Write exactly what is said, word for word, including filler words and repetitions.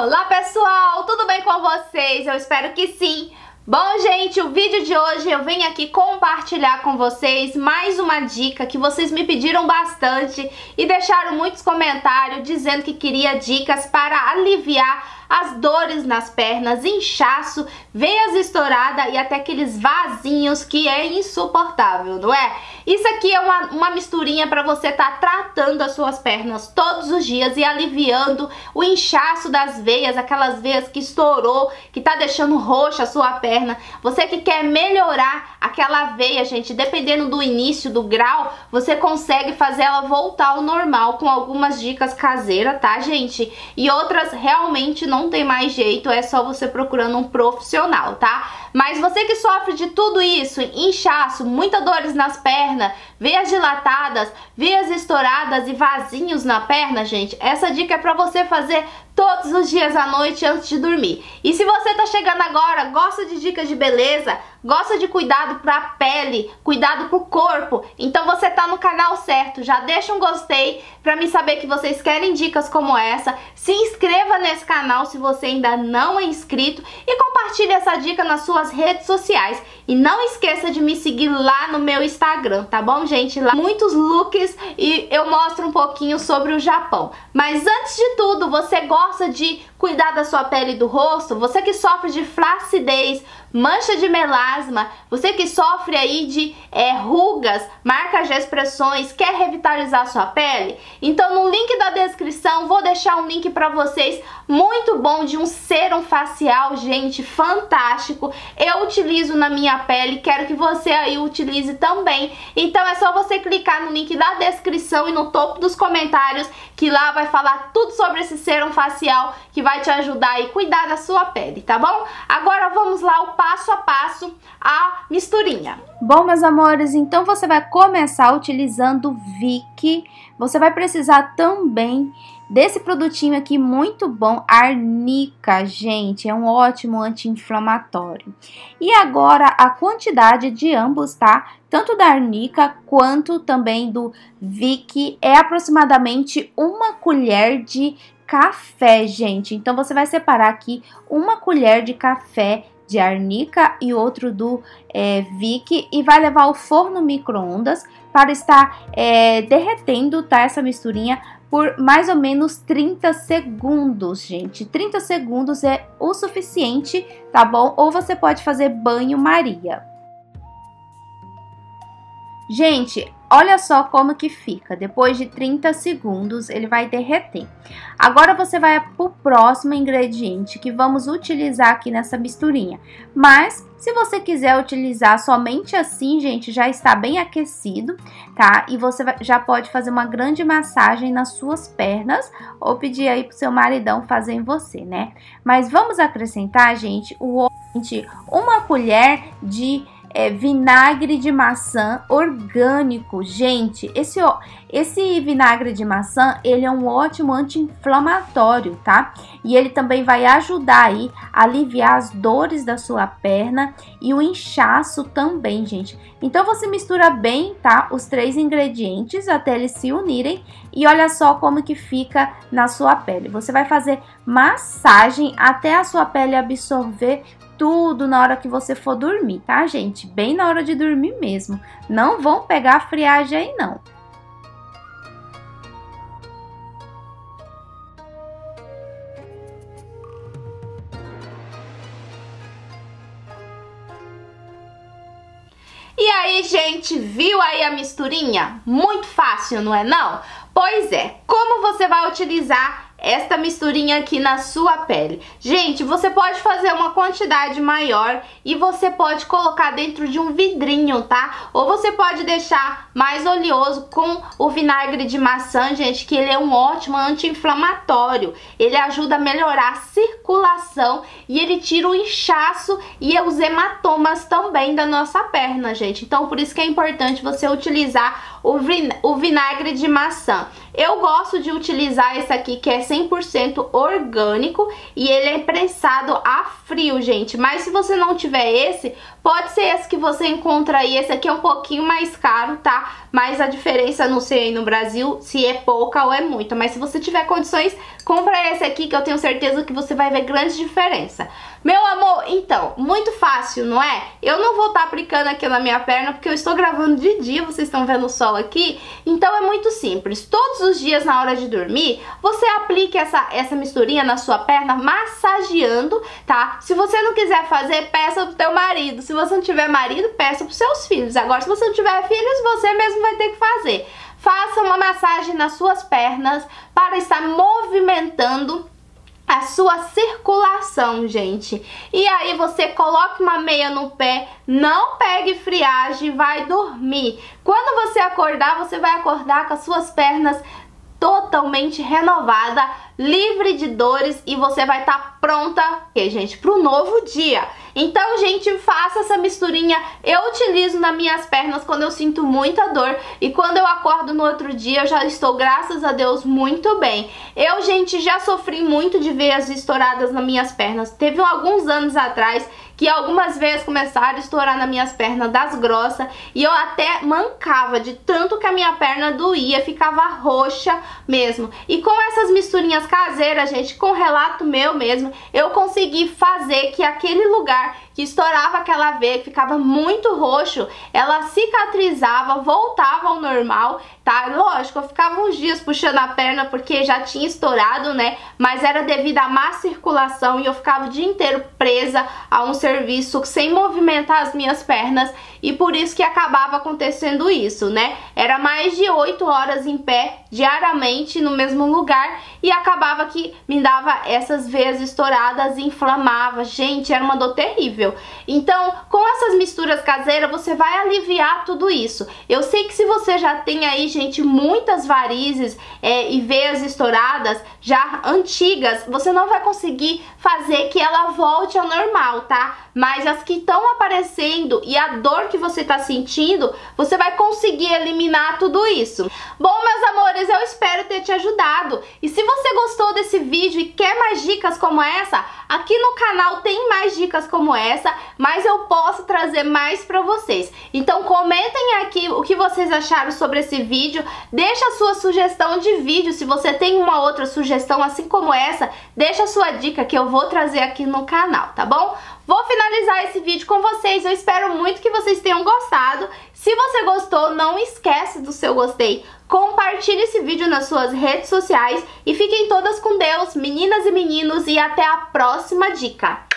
Olá pessoal, tudo bem com vocês? Eu espero que sim! Bom gente, o vídeo de hoje eu venho aqui compartilhar com vocês mais uma dica que vocês me pediram bastante e deixaram muitos comentários dizendo que queria dicas para aliviar as dores nas pernas, inchaço, veias estouradas e até aqueles vasinhos que é insuportável, não é? Isso aqui é uma, uma misturinha para você estar tratando as suas pernas todos os dias e aliviando o inchaço das veias, aquelas veias que estourou, que tá deixando roxa a sua perna. Você que quer melhorar aquela veia, gente, dependendo do início, do grau, você consegue fazer ela voltar ao normal com algumas dicas caseiras, tá, gente? E outras realmente não não tem mais jeito, é só você procurando um profissional, tá? Mas você que sofre de tudo isso, inchaço, muitas dores nas pernas, veias dilatadas, veias estouradas e vasinhos na perna, gente, essa dica é pra você fazer todos os dias à noite antes de dormir. E se você tá chegando agora, gosta de dicas de beleza, gosta de cuidado pra pele, cuidado pro corpo, então você tá no canal certo. Já deixa um gostei pra mim saber que vocês querem dicas como essa. Se inscreva nesse canal se você ainda não é inscrito e compartilhe essa dica nas suas redes sociais. E não esqueça de me seguir lá no meu Instagram, tá bom, gente? Lá muitos looks e eu mostro um pouquinho sobre o Japão. Mas antes de tudo, você gosta Gosta de cuidar da sua pele e do rosto? Você que sofre de flacidez, mancha de melasma, você que sofre aí de é, rugas, marcas de expressões, quer revitalizar sua pele? Então no link da descrição vou deixar um link pra vocês muito bom de um sérum facial, gente, fantástico. Eu utilizo na minha pele, quero que você aí utilize também. Então é só você clicar no link da descrição e no topo dos comentários, que lá vai falar tudo sobre esse sérum facial que vai te ajudar e cuidar da sua pele, tá bom? Agora vamos lá ao passo a passo, a misturinha. Bom, meus amores, então você vai começar utilizando Vick. Você vai precisar também desse produtinho aqui muito bom, Arnica, gente, é um ótimo anti-inflamatório. E agora a quantidade de ambos, tá? Tanto da Arnica quanto também do Vick é aproximadamente uma colher de café, gente. Então você vai separar aqui uma colher de café de Arnica e outro do é, Vick e vai levar ao forno micro-ondas para estar é, derretendo, tá, essa misturinha por mais ou menos trinta segundos, gente. trinta segundos é o suficiente, tá bom? Ou você pode fazer banho-maria. Gente, olha só como que fica. Depois de trinta segundos, ele vai derreter. Agora você vai pro próximo ingrediente que vamos utilizar aqui nessa misturinha. Mas, se você quiser utilizar somente assim, gente, já está bem aquecido, tá? E você já pode fazer uma grande massagem nas suas pernas ou pedir aí pro seu maridão fazer em você, né? Mas vamos acrescentar, gente, o gente, uma colher de... É, vinagre de maçã orgânico, gente. Esse, ó, esse vinagre de maçã, ele é um ótimo anti-inflamatório, tá? E ele também vai ajudar aí a aliviar as dores da sua perna e o inchaço também, gente. Então você mistura bem, tá? Os três ingredientes até eles se unirem e olha só como que fica na sua pele. Você vai fazer massagem até a sua pele absorver tudo na hora que você for dormir, tá, gente? Bem na hora de dormir mesmo. Não vão pegar a friagem aí, não. E aí, gente, viu aí a misturinha? Muito fácil, não é não? Pois é, como você vai utilizar esta misturinha aqui na sua pele? Gente, você pode fazer uma quantidade maior e você pode colocar dentro de um vidrinho, tá? Ou você pode deixar mais oleoso com o vinagre de maçã, gente, que ele é um ótimo anti-inflamatório. Ele ajuda a melhorar a circulação e ele tira o inchaço e os hematomas também da nossa perna, gente. Então, por isso que é importante você utilizar o vinagre de maçã. Eu gosto de utilizar esse aqui que é cem por cento orgânico e ele é pressado a frio, gente. Mas se você não tiver esse, pode ser esse que você encontra aí. Esse aqui é um pouquinho mais caro, tá? Mas a diferença, não sei aí no Brasil se é pouca ou é muita. Mas se você tiver condições, compra esse aqui que eu tenho certeza que você vai ver grande diferença. Meu amor, então, muito fácil, não é? Eu não vou estar aplicando aqui na minha perna porque eu estou gravando de dia, vocês estão vendo o sol aqui. Então é muito simples. Todos os dias na hora de dormir, você aplica essa, essa misturinha na sua perna, massageando, tá? Se você não quiser fazer, peça pro teu marido. Se você não tiver marido, peça pros seus filhos. Agora, se você não tiver filhos, você mesmo vai ter que fazer. Faça uma massagem nas suas pernas para estar movimentando a sua circulação, gente. E aí você coloca uma meia no pé, não pegue friagem, vai dormir. Quando você acordar, você vai acordar com as suas pernas totalmente renovada, livre de dores, e você vai estar pronta, okay, gente, para o novo dia. Então, gente, faça essa misturinha. Eu utilizo nas minhas pernas quando eu sinto muita dor, e quando eu acordo no outro dia, eu já estou, graças a Deus, muito bem. Eu, gente, já sofri muito de veias estouradas nas minhas pernas. Teve alguns anos atrás que algumas veias começaram a estourar nas minhas pernas das grossas, e eu até mancava de tanto que a minha perna doía, ficava roxa mesmo. E com essas misturinhas caseiras, gente, com relato meu mesmo, eu consegui fazer que aquele lugar que estourava aquela veia, que ficava muito roxo, ela cicatrizava, voltava ao normal, tá? Lógico, eu ficava uns dias puxando a perna porque já tinha estourado, né? Mas era devido à má circulação e eu ficava o dia inteiro presa a um serviço sem movimentar as minhas pernas, e por isso que acabava acontecendo isso, né? Era mais de oito horas em pé, diariamente, no mesmo lugar, e acabava que me dava essas veias estouradas e inflamava. Gente, era uma dor terrível. Então, com essas misturas caseiras, você vai aliviar tudo isso. Eu sei que se você já tem aí, gente, muitas varizes é, e veias estouradas, já antigas, você não vai conseguir fazer que ela volte ao normal, tá? Mas as que estão aparecendo e a dor que você tá sentindo, você vai conseguir eliminar tudo isso. Bom, meus amores, eu espero ter te ajudado. E se você gostou desse vídeo e quer mais dicas como essa, aqui no canal tem mais dicas como essa, mas eu posso trazer mais pra vocês. Então comentem aqui o que vocês acharam sobre esse vídeo. Deixa a sua sugestão de vídeo. Se você tem uma outra sugestão assim como essa, deixa a sua dica que eu vou trazer aqui no canal, tá bom? Vou finalizar esse vídeo com vocês. Eu espero muito que vocês tenham gostado. Se você gostou, não esquece do seu gostei. Compartilhe esse vídeo nas suas redes sociais. E fiquem todas com Deus, meninas e meninos. E até a próxima dica.